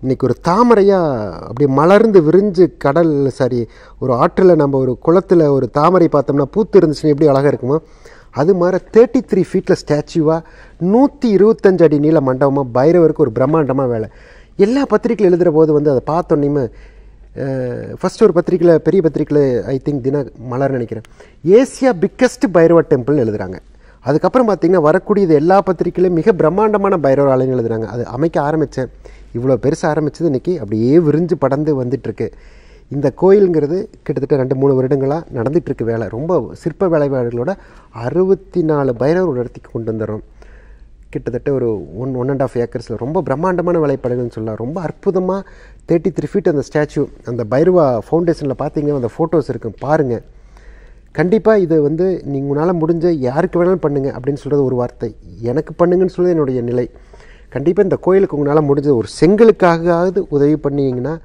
இன்றைக்கி ஒரு தாமரையாக அப்படியே மலர்ந்து விரிஞ்சு கடல், சாரி ஒரு ஆற்றில், நம்ம ஒரு குளத்தில் ஒரு தாமரை பார்த்தோம்னா பூத்து இருந்துச்சுன்னா எப்படி அழகாக இருக்குமோ அது மாதிரி 33 ஃபீட்டில் ஸ்டாச்சுவாக 125 அடி நீள மண்டபமாக பைரவருக்கு ஒரு பிரம்மாண்டமாக வேலை. எல்லா பத்திரிக்கையில் எழுதுகிற போது வந்து அதை பார்த்தோன்னே ஃபஸ்ட் ஒரு பத்திரிக்கையில், பெரிய பத்திரிக்கையில் ஐ திங்க் தின மலர் நினைக்கிறேன், ஏசியா பிக்கஸ்ட் பைரவா டெம்பிள்னு எழுதுகிறாங்க. அதுக்கப்புறம் பார்த்திங்கன்னா வரக்கூடியது எல்லா பத்திரிக்கையிலும் மிக பிரம்மாண்டமான பைரவர் ஆலயங்கள் எழுதுகிறாங்க. அது அமைக்க ஆரம்பித்தேன், இவ்வளோ பெருசாக ஆரம்பித்தது இன்றைக்கி அப்படியே விரிஞ்சு படர்ந்து வந்துட்டுருக்கு. இந்த கோயிலுங்கிறது கிட்டத்தட்ட 2-3 வருடங்களாக நடந்துகிட்ருக்கு வேலை, ரொம்ப சிற்ப வேலைப்பாடுகளோட 64 பைரவர் ஒரு இடத்துக்கு கொண்டு வந்துடுறோம். கிட்டத்தட்ட ஒரு 1.5 ஏக்கர்ஸில் ரொம்ப பிரம்மாண்டமான வேலைப்பாடுகள்னு சொல்லலாம். ரொம்ப அற்புதமாக 33 ஃபீட் அந்த ஸ்டாச்சு, அந்த பைரவா ஃபவுண்டேஷனில் பார்த்திங்கன்னா அந்த ஃபோட்டோஸ் இருக்கும் பாருங்கள். கண்டிப்பாக இது வந்து நீங்கள் உங்களால் முடிஞ்ச யாருக்கு வேணாலும் பண்ணுங்கள் அப்படின்னு சொல்கிறது ஒரு வார்த்தை, எனக்கு பண்ணுங்கன்னு சொல்கிறது என்னுடைய நிலை. கண்டிப்பாக இந்த கோயிலுக்கு உங்களால் முடிஞ்ச ஒரு செங்கலுக்காகவது உதவி பண்ணிங்கன்னா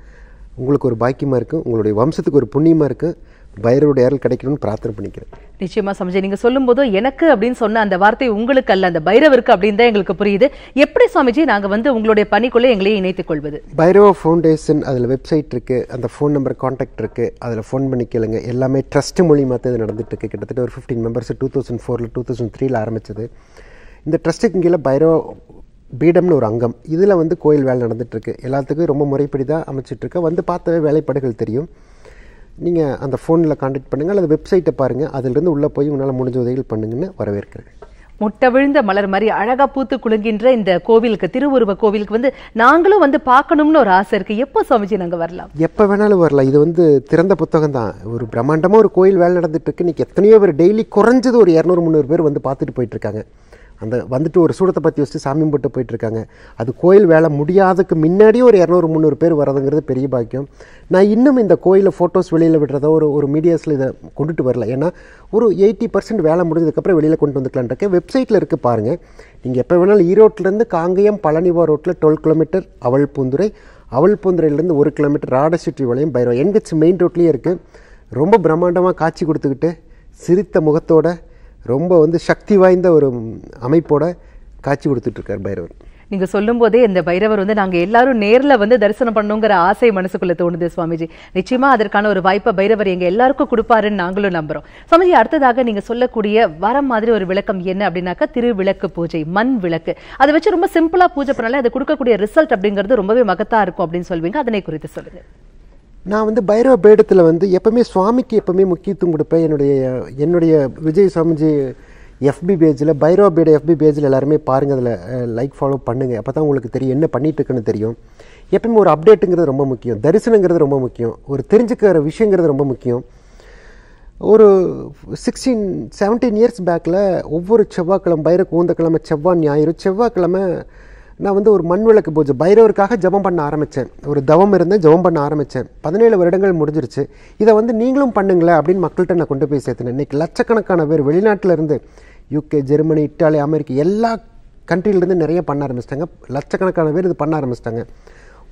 உங்களுக்கு ஒரு பாக்கியமாக இருக்குது, உங்களுடைய வம்சத்துக்கு ஒரு புண்ணியமாக இருக்குது. பைரவருடைய அருள் கிடைக்கணும்னு பிரார்த்தனை பண்ணிக்கிறேன். நிச்சயமா சமஜி, நீங்கள் சொல்லும்போது எனக்கு அப்படின்னு சொன்ன அந்த வார்த்தை உங்களுக்கு அல்ல, அந்த பைரவருக்கு அப்படின்னு தான் எங்களுக்கு புரியுது. எப்படி சுவாமிஜி நாங்கள் வந்து உங்களுடைய பணிக்குள்ளே எங்களையே இணைத்துக் கொள்வது? பைரவ ஃபவுண்டேஷன், அதில் வெப்சைட் இருக்குது, அந்த ஃபோன் நம்பர் காண்டாக்ட் இருக்குது, அதில் ஃபோன் பண்ணி கேளுங்க. எல்லாமே ட்ரஸ்ட் மூலியமாக தான் இது நடந்துகிட்ருக்கு. கிட்டத்தட்ட ஒரு 15 மெம்பர்ஸ் 2004 2003 ஆரம்பித்தது. இந்த ட்ரஸ்ட்டுக்கு கீழே பைரவ பீடம்னு ஒரு அங்கம், இதில் வந்து கோயில் வேலை நடந்துகிட்ருக்கு. எல்லாத்துக்கும் ரொம்ப முறைப்படி தான் அமைச்சிட்ருக்கேன், வந்து பார்த்தாவே வேலைப்பாடுகள் தெரியும். நீங்கள் அந்த ஃபோனில் காண்டாக்ட் பண்ணுங்கள் அல்லது வெப்சைட்டை பாருங்கள், அதிலிருந்து உள்ளே போய் உங்களால் முடிஞ்ச உதவிகள் பண்ணுங்கன்னு வரவேற்கிறேன். முட்டை விழுந்த மலர் மாதிரி அழகாக பூத்து குலுங்கின்ற இந்த கோவிலுக்கு, திருவுருவ கோவிலுக்கு வந்து நாங்களும் வந்து பார்க்கணும்னு ஒரு ஆசை இருக்குது. எப்போ சுவாமிஜி நாங்கள் வரலாம்? எப்போ வேணாலும் வரலாம், இது வந்து திறந்த புத்தகம் தான். ஒரு பிரம்மாண்டமாக ஒரு கோயில் வேலை நடந்துகிட்ருக்கு. இன்றைக்கி எத்தனையோ பேர் டெய்லி குறைஞ்சது ஒரு 200-300 பேர் வந்து பார்த்துட்டு போயிட்டுருக்காங்க. அந்த வந்துட்டு ஒரு சூடத்தை பற்றி வச்சுட்டு சாமியும் போட்டு போயிட்டுருக்காங்க. அது கோயில் வேலை முடியாததுக்கு முன்னாடியே ஒரு 200-300 பேர் வரதுங்கிறது பெரிய பாக்கியம். நான் இன்னும் இந்த கோயிலில் ஃபோட்டோஸ் வெளியில் விடுறதோ ஒரு மீடியாஸில் இதை கொண்டுட்டு வரல, ஏன்னா ஒரு 80% வேலை முடிஞ்சதுக்கப்புறம் வெளியில் கொண்டு வந்துக்கலான் இருக்கேன். வெப்சைட்டில் இருக்குது பாருங்கள். நீங்கள் எப்போ வேணாலும் ஈரோட்டிலேருந்து காங்கேயம் பழனிவா ரோட்டில் 12 கிலோமீட்டர், அவல்பூந்துரை, அவல்பூந்துரையிலேருந்து 1 கிலோமீட்டர் ராடசுற்றி வளையம் பைரவா என்ஹெச் மெயின் ரோட்லேயே இருக்குது. ரொம்ப பிரம்மாண்டமாக காட்சி கொடுத்துக்கிட்டு சிரித்த முகத்தோட ரொம்ப வந்து சக்தி வாய்ந்த ஒரு அமைப்போட காட்சி கொடுத்துட்ருக்கார் பைரவர். நீங்கள் சொல்லும் போதே இந்த பைரவர் வந்து நாங்கள் எல்லாரும் நேரில் வந்து தரிசனம் பண்ணுங்கிற ஆசை மனசுக்குள்ளே தோணுது சுவாமிஜி. நிச்சயமாக அதற்கான ஒரு வாய்ப்பை பைரவர் எங்கள் எல்லாருக்கும் கொடுப்பாருன்னு நாங்களும் நம்புகிறோம். சுவாமிஜி, அடுத்ததாக நீங்கள் சொல்லக்கூடிய வர மாதிரி ஒரு விளக்கம் என்ன அப்படின்னாக்கா திருவிளக்கு பூஜை, மண் விளக்கு. அதை வச்சு ரொம்ப சிம்பிளாக பூஜை பண்ணாலே அது கொடுக்கக்கூடிய ரிசல்ட் அப்படிங்கிறது ரொம்பவே மகத்தாக இருக்கும் அப்படின்னு சொல்வீங்க. அதனை குறித்து சொல்லுங்கள். நான் வந்து பைரவ பீடத்தில் வந்து எப்போவுமே சுவாமிக்கு எப்போவுமே முக்கியத்துவம் கொடுப்பேன். என்னுடைய விஜய் சுவாமிஜி எஃபி பேஜில், பைரவ பீட எஃபி பேஜில் எல்லாருமே பாருங்கள், அதில் லைக் ஃபாலோ பண்ணுங்கள். அப்போ தான் உங்களுக்கு தெரியும் என்ன பண்ணிகிட்ருக்குன்னு தெரியும். எப்போயுமே ஒரு அப்டேட்டுங்கிறது ரொம்ப முக்கியம், தரிசனங்கிறது ரொம்ப முக்கியம், ஒரு தெரிஞ்சுக்கிற விஷயங்கிறது ரொம்ப முக்கியம். ஒரு 16-17 இயர்ஸ் பேக்கில் ஒவ்வொரு செவ்வாய்க்கிழமை, பைரவ கூந்தக்கிழமை, செவ்வாய் ஞாயிறு செவ்வாய்க்கிழமை நான் வந்து ஒரு மண் விளக்கு பூஜை பைரவருக்காக ஜபம் பண்ண ஆரம்பித்தேன். ஒரு தவம் இருந்தேன், ஜபம் பண்ண ஆரம்பித்தேன். 17 வருடங்கள் முடிஞ்சிருச்சு. இதை வந்து நீங்களும் பண்ணுங்களேன் அப்படின்னு மக்கள்கிட்ட நான் கொண்டு போய் சேர்த்தேன். இன்றைக்கி லட்சக்கணக்கான பேர் வெளிநாட்டிலேருந்து, UK, ஜெர்மனி, இட்டாலி, அமெரிக்கா, எல்லா கண்ட்ரிலேருந்து நிறைய பண்ண ஆரம்பிச்சிட்டாங்க. லட்சக்கணக்கான பேர் இது பண்ண ஆரம்பிச்சிட்டாங்க.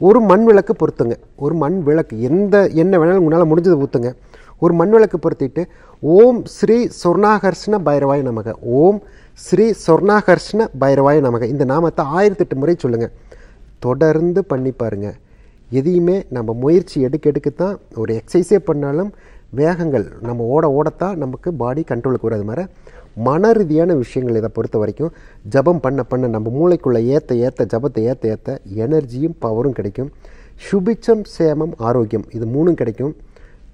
ஒரு மண் விளக்கு பொறுத்துங்க, ஒரு மண் விளக்கு என்ன வேணாலும் உங்களால் முடிஞ்சது ஊற்றுங்க. ஒரு மண் விளக்கு பொருத்திட்டு ஓம் ஸ்ரீ சொர்ணாகர்ஷ்ண பைரவாய நமக, ஓம் ஸ்ரீ சொர்ணாகர்ஷ்ண பைரவாய நமக, இந்த நாமத்தை 1008 முறை சொல்லுங்கள். தொடர்ந்து பண்ணி பாருங்கள். எதையுமே நம்ம முயற்சி எடுக்கத்தான், ஒரு எக்ஸசைஸே பண்ணாலும் வேகங்கள் நம்ம ஓடத்தான் நமக்கு பாடி கண்ட்ரோலுக்கு வராது. மாதிரி மனரீதியான விஷயங்கள் இதை பொறுத்த வரைக்கும் ஜபம் பண்ண பண்ண நம்ம மூளைக்குள்ளே ஏற்ற ஜபத்தை ஏற்ற எனர்ஜியும் பவரும் கிடைக்கும். சுபிச்சம் சேமம் ஆரோக்கியம் இது மூணும் கிடைக்கும்.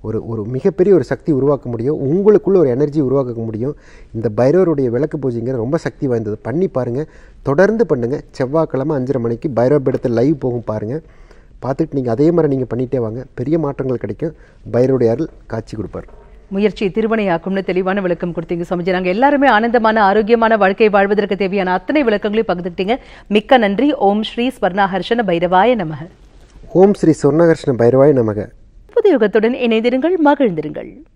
ஒரு ஒரு மிகப்பெரிய ஒரு சக்தி உருவாக்க முடியும், உங்களுக்குள்ளே ஒரு எனர்ஜி உருவாக்க முடியும். இந்த பைரவருடைய விளக்கு பூஜைங்கிற ரொம்ப சக்தி வாய்ந்தது, பண்ணி பாருங்கள், தொடர்ந்து பண்ணுங்கள். செவ்வாய்க்கிழமை 5:30 மணிக்கு பைரவ பீடத்தில் லைவ் போகும் பாருங்கள், பார்த்துட்டு நீங்கள் அதே மாதிரி நீங்கள் பண்ணிகிட்டே வாங்க, பெரிய மாற்றங்கள் கிடைக்கும். பைரவருடைய அருள் காட்சி கொடுப்பார். முயற்சி திருமணையாக்கும்னு தெளிவான விளக்கம் கொடுத்தீங்க சுவாமிஜி. நாங்கள் எல்லாருமே ஆனந்தமான ஆரோக்கியமான வாழ்க்கை வாழ்வதற்கு தேவையான அத்தனை விளக்கங்களையும் பகிர்ந்துக்கிட்டீங்க. மிக்க நன்றி. ஓம் ஸ்ரீ ஸ்வர்ணகர்ஷண பைரவாய நமக. ஓம் ஸ்ரீ சொர்ணகர்ஷண பைரவாய நமக. புதிய யுகத்துடன் இணைந்திருங்கள், மகிழ்ந்திருங்கள்.